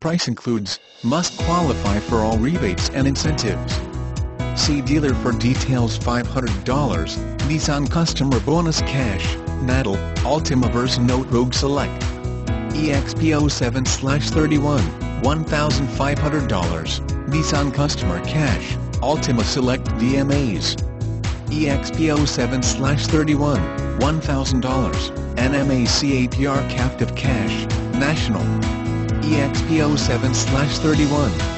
Price includes, must qualify for all rebates and incentives. See dealer for details. $500, Nissan Customer Bonus Cash, Natal, Altima Verse Note Rogue Select. EXP07/31, $1,500, Nissan Customer Cash, Altima Select DMAs. EXP07/31, $1,000, NMA CAPR Captive Cash, National. EXP07/31.